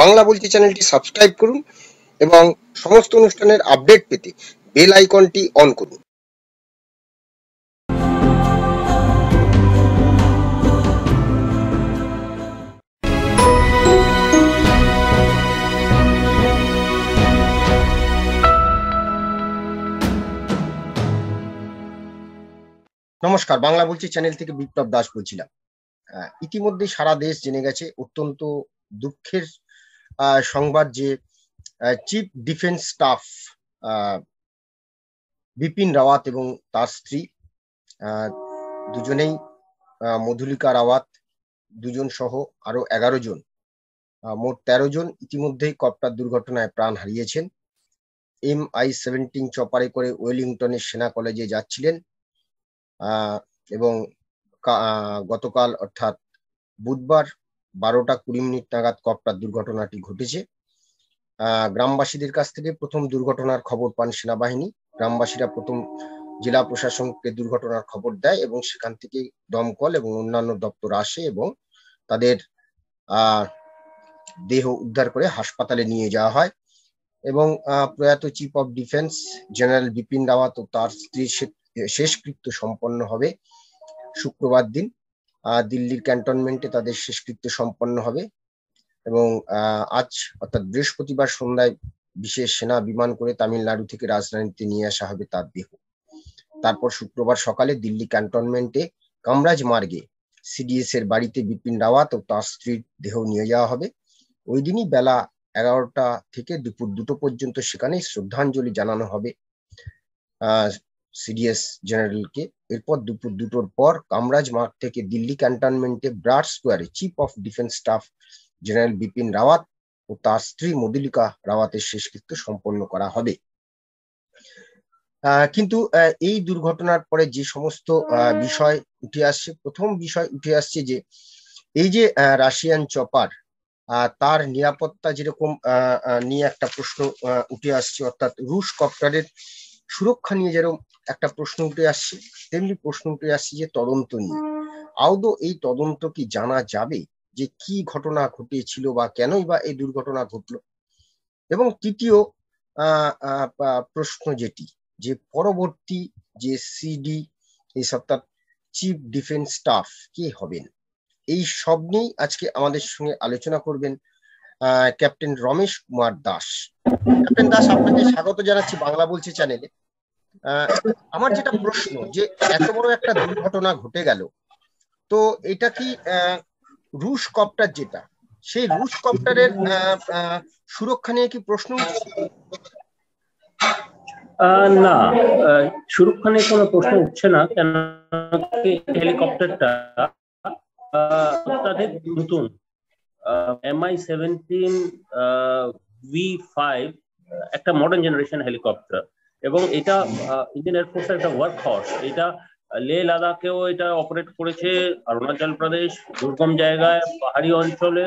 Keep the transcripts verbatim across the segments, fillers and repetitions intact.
বাংলা বলছি চ্যানেলটি সাবস্ক্রাইব করুন এবং সমস্ত অনুষ্ঠানের আপডেট পেতে বেল আইকনটি অন করুন। নমস্কার, বাংলা বলছি চ্যানেল থেকে বিপ্লব দাস বলছিলাম। ইতিমধ্যে সারা দেশ জেনে গেছে অত্যন্ত দুঃখের সংবাদ যে chief defence staff Bipin Rawat এবং তার স্ত্রী দুজনেই মধুলিকা রাওয়াত দুজন সহ আরো এগারো জন মোট তেরো জন ইতিমধ্যেই কপ্টার দুর্ঘটনায় প্রাণ হারিয়েছেন। এম আই সেভেন্টিন চপারে করে ওয়েলিংটনের সেনা কলেজে যাচ্ছিলেন এবং গতকাল অর্থাৎ বুধবার বারোটা কুড়ি মিনিট নাগাদ কপ্টার দুর্ঘটনাটি ঘটেছে। গ্রামবাসীদের কাছ থেকে প্রথম দুর্ঘটনার খবর পান সেনাবাহিনী। গ্রামবাসীরা প্রথম জেলা প্রশাসনকে দুর্ঘটনার খবর দেয় এবং সেখান থেকে দমকল এবং অন্যান্য দপ্তর আসে এবং তাদের দেহ উদ্ধার করে হাসপাতালে নিয়ে যাওয়া হয়। এবং প্রয়াত chief of defence general Bipin Rawat ও তার স্ত্রীর শেষকৃত্য সম্পন্ন হবে শুক্রবার দিন দিল্লির ক্যান্টনমেন্টে তাদের শেষকৃত্য সম্পন্ন হবে। এবং আজ অর্থাৎ বৃহস্পতিবার সন্ধ্যায় বিশেষ সেনা বিমান করে তামিলনাড়ু থেকে রাজধানীতে নিয়ে আসা হবে তার দেহ। তারপর শুক্রবার সকালে দিল্লি ক্যান্টনমেন্টে কামরাজ মার্গে সিডিএস এর বাড়িতে বিপিন রাওয়াত ও তার স্ত্রীর দেহ নিয়ে যাওয়া হবে। ওই দিনই বেলা এগারোটা থেকে দুপুর দুটো পর্যন্ত সেখানে শ্রদ্ধাঞ্জলি জানানো হবে আহ সিডিএস জেনারেলকে। এরপর দুপুর দুটোর পর কামরাজ মার্গ থেকে দিল্লি ক্যান্টনমেন্টে ব্রাড স্কোয়ারে chief of defence staff general Bipin Rawat ও তার স্ত্রী মধুলিকা রাওয়াতের শেষকৃত্য সম্পন্ন করা হবে। কিন্তু এই দুর্ঘটনার পরে যে সমস্ত বিষয় উঠে আসছে, প্রথম বিষয় উঠে আসছে যে এই যে রাশিয়ান চপার তার নিরাপত্তা যেরকম নিয়ে একটা প্রশ্ন উঠে আসছে, অর্থাৎ রুশ কপ্টারের সুরক্ষা নিয়ে যেরকম একটা প্রশ্ন উঠে আসছে, তেমনি প্রশ্ন উঠে আসছে যে তদন্ত নিয়ে। আদৌ এই তদন্ত কি জানা যাবে যে কি ঘটনা ঘটেছিল বা কেনই বা এই দুর্ঘটনা ঘটলো? এবং তৃতীয় প্রশ্ন যেটি, যে পরবর্তী যে সিডি এই অর্থাৎ চিফ ডিফেন্স স্টাফ কে হবেন, এই সব নিয়েই আজকে আমাদের সঙ্গে আলোচনা করবেন ক্যাপ্টেন রমেশ কুমার দাস। ক্যাপ্টেন দাস, আপনাকে স্বাগত জানাচ্ছি বাংলা বলছি চ্যানেলে। আমার যেটা প্রশ্ন, যে এত বড় একটা দুর্ঘটনা ঘটে গেল, তো এটা কি রুশ কপ্টার যেটা, সেই রুশ কপ্টারের সুরক্ষা নিয়ে কি প্রশ্ন উঠছে? না, সুরক্ষা নিয়ে কোনো প্রশ্ন উঠছে না, কেন হেলিকপ্টারটা অত্যাধিক নতুন M I seventeen V five একটা মডার্ন জেনারেশন হেলিকপ্টার এবং এটা ইন্ডিয়ান এয়ারফোর্সের একটা ওয়ার্ক হর্স। এটা লে লাদাখেও এটা অপারেট করেছে, অরুণাচল প্রদেশ, দুর্গম জায়গায়, পাহাড়ি অঞ্চলে,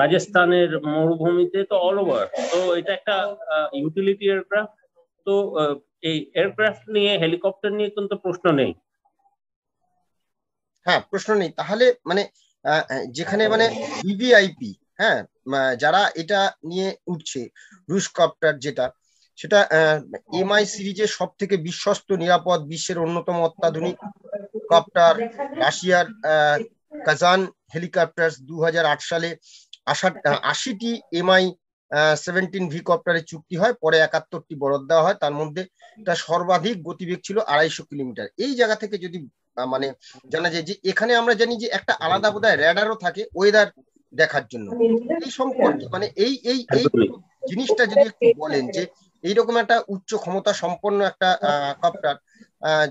রাজস্থানের মরুভূমিতে, তো অল ওভার। তো এটা একটা ইউটিলিটি এয়ারক্রাফট। তো এই এয়ারক্রাফট নিয়ে, হেলিকপ্টার নিয়ে কিন্তু প্রশ্ন নেই। হ্যাঁ, প্রশ্ন নেই। তাহলে মানে যেখানে মানে ভিভিআইপি, হ্যাঁ, যারা এটা নিয়ে উঠছে রুশ কপ্টার যেটা, সেটা এমআই সিরিজের সব থেকে বিশ্বস্ত, নিরাপদ, বিশ্বের অন্যতম অত্যাধুনিক কপ্টার রাশিয়ার কাজান হেলিকপ্টার দু হাজার আট সালে আশিটি এমআই সেভেন্টিন ভি কপ্টারের চুক্তি হয়, পরে একাত্তরটি বরাদ্দ দেওয়া হয়। তার মধ্যে তার সর্বাধিক গতিবেগ ছিল আড়াইশো কিলোমিটার। এই জায়গা থেকে যদি মানে জানা যায় যে এখানে আমরা জানি যে একটা আলাদা বোধহয় রেডারও থাকে ওয়েদার দেখার জন্য, এই সম্পর্কে মানে এই এই এই জিনিসটা যদি একটু বলেন যে এইরকম একটা উচ্চ ক্ষমতা সম্পন্ন একটা কপ্টার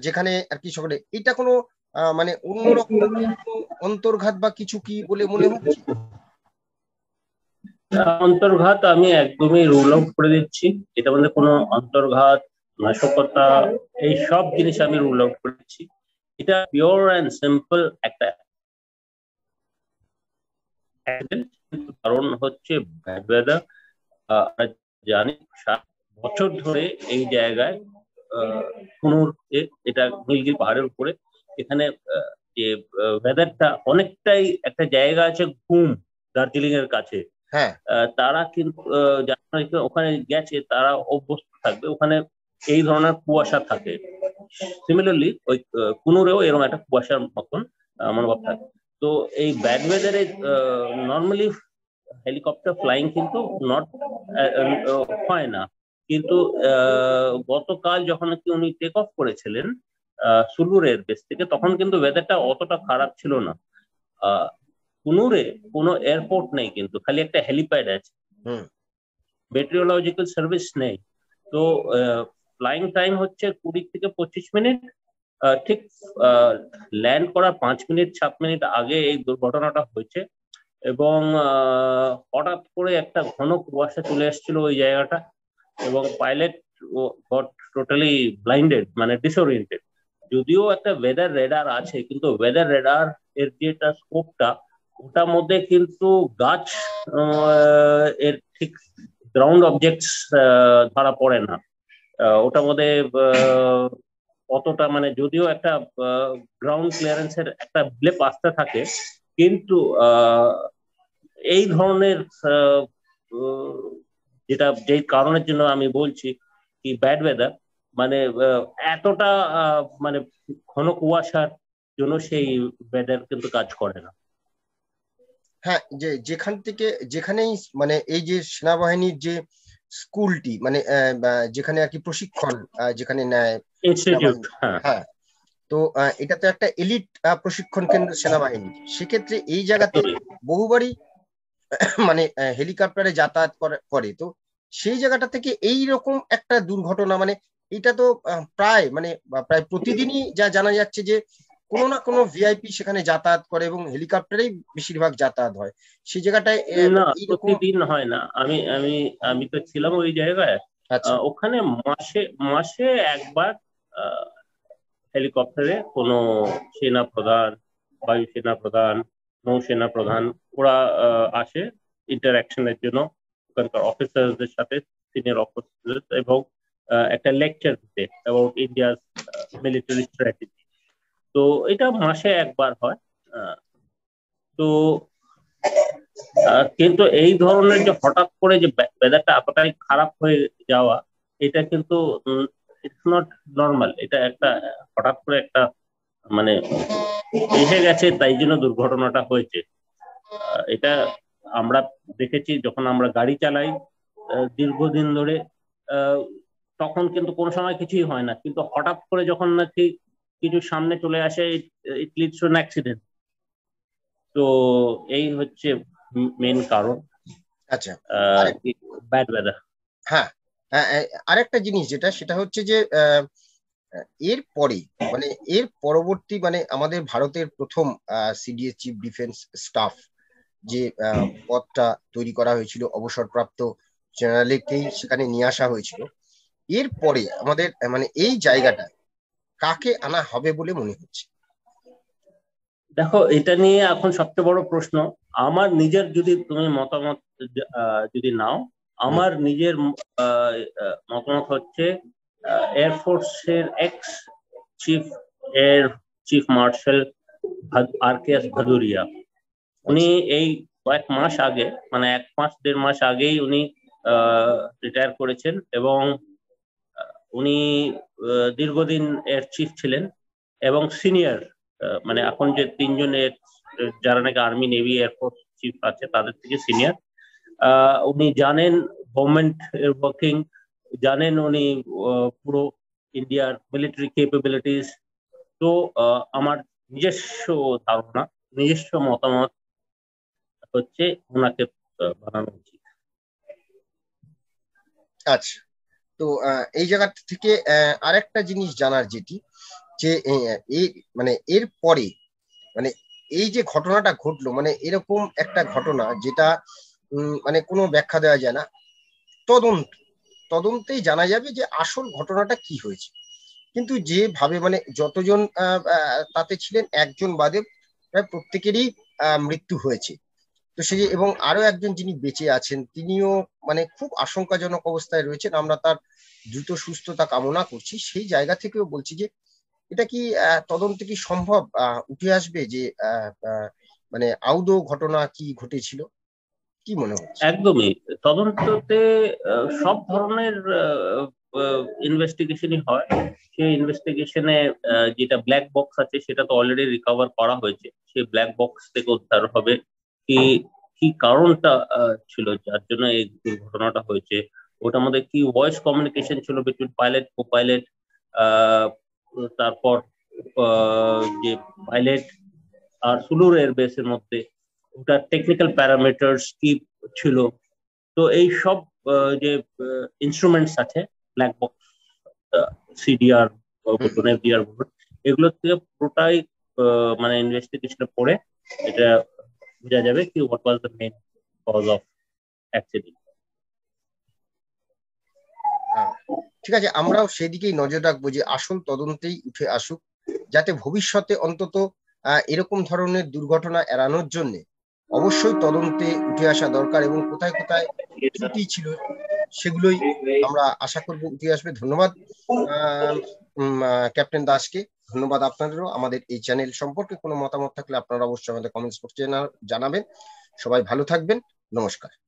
যেখানে আর কি সকলে, এটা কোনো মানে অন্যরকম অন্তর্ঘাত বা কিছু কি বলে মনে হচ্ছে? অন্তর্ঘাত আমি একদমই রুল আউট করে দিচ্ছি। এটা মানে কোনো অন্তর্ঘাত, নাশকতা, এই সব জিনিস আমি রুল আউট করে দিচ্ছি। এটা পিওর অ্যান্ড সিম্পল একটা কারণ হচ্ছে ব্যাড ওয়েদার। আমরা জানি সাত বছর ধরে এই জায়গায় কুনুর, এটা নীলগিরি পাহাড়ের উপরে, এখানে যে ওয়েদারটা অনেকটাই, একটা জায়গা আছে ঘুম দার্জিলিং এর কাছে, হ্যাঁ তারা কিন্তু যারা ওখানে গেছে তারা অভ্যস্ত থাকবে, ওখানে এই ধরনের কুয়াশা থাকে। সিমিলারলি ওই কুনুরেও এরকম একটা কুয়াশার মতন মনোভাব থাকে। তো এই ব্যাড ওয়েদারে নর্মালি হেলিকপ্টার ফ্লাইং কিন্তু নট হয় না, কিন্তু গতকাল যখন কি উনি টেক অফ করেছিলেন সুলুর এয়ারবেস থেকে তখন কিন্তু ওয়েদারটা অতটা খারাপ ছিল না। আহ কুনুরে কোনো এয়ারপোর্ট নেই, কিন্তু খালি একটা হেলিপ্যাড আছে, মেটেরিওলজিক্যাল সার্ভিস নেই। তো ফ্লাইং টাইম হচ্ছে কুড়ি থেকে পঁচিশ মিনিট, ঠিক ল্যান্ড করার পাঁচ মিনিট সাত মিনিট আগে এই দুর্ঘটনাটা হয়েছে। এবং হঠাৎ করে একটা ঘন কুয়াশা চলে এসেছিল ওই জায়গাটা, এবং পাইলট গট টোটালি ব্লাইন্ডেড, মানে ডিসওরিয়েন্টেড। যদিও একটা ওয়েদার রেডার আছে, কিন্তু ওয়েদার রেডার এর যেটা স্কোপটা ওটার মধ্যে কিন্তু গাছ এর ঠিক গ্রাউন্ড অবজেক্টস ধরা পড়ে না ওটার মধ্যে অতটা, মানে যদিও একটা গ্রাউন্ড ক্লিয়ারেন্সের একটা ব্লেপ আসতে থাকে, কিন্তু এই ধরনের যেটা যে কারণের জন্য আমি বলছি কি ব্যাড ওয়েদার, মানে এতটা মানে ঘন কুয়াশার জন্য সেই ওয়েদার কিন্তু কাজ করে না। হ্যাঁ, যে যেখান থেকে যেখানেই মানে এই যে সেনাবাহিনীর যে স্কুলটি মানে যেখানে আর কি প্রশিক্ষণ যেখানে নেয়, হ্যাঁ তো এটা তো একটা এলিট প্রশিক্ষণ কেন্দ্র সেনাবাহিনী, সেক্ষেত্রে এই জায়গাতে বহুবারই মানে হেলিকপ্টারে যাতায়াত করে। তো সেই জায়গাটা থেকে এই রকম একটা দুর্ঘটনা, মানে এটা তো প্রায় মানে প্রায় প্রতিদিনই যা জানা যাচ্ছে যে কোনো না কোনো ভিআইপি সেখানে যাতায়াত করে এবং হেলিকপ্টারেই বেশিরভাগ যাতায়াত হয় সেই জায়গাটায়। না প্রতিদিন হয় না, আমি আমি আমি তো ছিলাম ওই জায়গায়, ওখানে মাসে মাসে একবার হেলিকপ্টারে কোনো সেনা প্রধান, বায়ুসেনা প্রধান, নৌসেনা প্রধান ওরা আসে ইন্টারাকশনের জন্য ওখানকার অফিসারদের সাথে, সিনিয়র অফিসার, এবং একটা লেকচার দিতে অ্যাবাউট ইন্ডিয়ার মিলিটারি স্ট্র্যাটেজি। তো এটা মাসে একবার হয়। তো কিন্তু এই ধরনের যে হঠাৎ করে যে ওয়েদারটা এতটাই খারাপ হয়ে যাওয়া, এটা কিন্তু ইটস নট নর্মাল, এটা একটা হঠাৎ করে একটা মানে এসে গেছে, তাই জন্য দুর্ঘটনাটা হয়েছে। এটা আমরা দেখেছি যখন আমরা গাড়ি চালাই দীর্ঘদিন ধরে, তখন কিন্তু কোনো সময় কিছুই হয় না, কিন্তু হঠাৎ করে যখন নাকি কিছু সামনে চলে আসে it leads to an accident. তো এই হচ্ছে মেইন কারণ। আচ্ছা, ব্যাড ওয়েদার। হ্যাঁ, আরেকটা জিনিস যেটা সেটা হচ্ছে যে এর পরে মানে এর পরবর্তী মানে আমাদের ভারতের প্রথম সিডিএস চিফ ডিফেন্স স্টাফ যে পদটা তৈরি করা হয়েছিল, অবসরপ্রাপ্ত জেনারেলকেই সেখানে নিয়ে আসা হয়েছিল। এর পরে আমাদের মানে এই জায়গাটা কাকে আনা হবে বলে মনে হচ্ছে? দেখো, এটা নিয়ে এখন সবচেয়ে বড় প্রশ্ন। আমার নিজের যদি তুমি মতামত যদি নাও, আমার নিজের মতামত হচ্ছে এয়ারফোর্সের ex chief air chief marshal R K S Bhadauria, উনি এই কয়েক মাস আগে মানে এক মাস দেড় মাস আগেই উনি রিটায়ার করেছেন, এবং উনি দীর্ঘদিন এয়ার চিফ ছিলেন এবং সিনিয়র, মানে এখন যে তিনজন যারা নাকি আর্মি নেভি এয়ারফোর্স চিফ আছে তাদের থেকে সিনিয়র। উনি জানেন গভর্নমেন্ট ওয়ার্কিং, জানেন উনি পুরো ইন্ডিয়ার মিলিটারি ক্যাপাবিলিটিস। তো আমার নিজস্ব ধারণা, নিজস্ব মতামত হচ্ছে ওনাকে বানানো উচিত। আচ্ছা, তো এই জায়গা থেকে আরেকটা জিনিস জানার যেটি যে মানে এর পরে মানে এই যে ঘটনাটা ঘটলো, মানে এরকম একটা ঘটনা যেটা মানে কোনো ব্যাখ্যা দেওয়া যায় না, তদন্ত তদন্তেই জানা যাবে যে আসল ঘটনাটা কি হয়েছে। কিন্তু যেভাবে মানে যতজন তাতে ছিলেন একজন বাদে প্রায় প্রত্যেকেরই মৃত্যু হয়েছে। তো সে এবং আরো একজন যিনি বেঁচে আছেন তিনিও মানে খুব আশঙ্কাজনক অবস্থায় রয়েছেন, আমরা তার দ্রুত সুস্থতা কামনা করছি। সেই জায়গা থেকেও বলছি যে এটা কি তদন্তে কি সম্ভব উঠে আসবে যে মানে আদৌ ঘটনা কি ঘটেছিল? কি মনে হচ্ছে? একদমই তদন্ততে সব ধরনের ইনভেস্টিগেশনই হয়। সেই ইনভেস্টিগেশনে যেটা ব্ল্যাক বক্স আছে সেটা তো অলরেডি রিকভার করা হয়েছে। সেই ব্ল্যাক বক্স থেকে উদ্ধার হবে কি কি কারণটা ছিল যার জন্য এই ঘটনাটা হয়েছে, ওটার মধ্যে কি ভয়েস কমিউনিকেশন ছিল বিটুইন পাইলট কো পাইলট, তারপর যে পাইলট আর সুলুর এয়ারবেসের মধ্যে ওটা টেকনিক্যাল প্যারামিটার্স কি ছিল। তো এই সব যে ইনস্ট্রুমেন্টস আছে ব্ল্যাক বক্স সিডিআর বলুন এফডিআর বলুন এগুলো থেকে পুরোটাই মানে ইনভেস্টিগেশনে পড়ে এটা বোঝা যাবে কি what was the main cause of accident. ঠিক আছে, আমরাও সেদিকেই নজর রাখবো যে আসল তদন্তেই উঠে আসুক, যাতে ভবিষ্যতে অন্তত এরকম ধরনের দুর্ঘটনা এড়ানোর জন্য অবশ্যই তদন্তে উঠে আসা দরকার এবং কোথায় কোথায় ত্রুটি ছিল সেগুলোই আমরা আশা করবো উঠে আসবে। ধন্যবাদ ক্যাপ্টেন দাসকে, ধন্যবাদ আপনাদেরও। আমাদের এই চ্যানেল সম্পর্কে কোনো মতামত থাকলে আপনারা অবশ্যই আমাদের কমেন্টস বক্সে জানাবেন। সবাই ভালো থাকবেন, নমস্কার।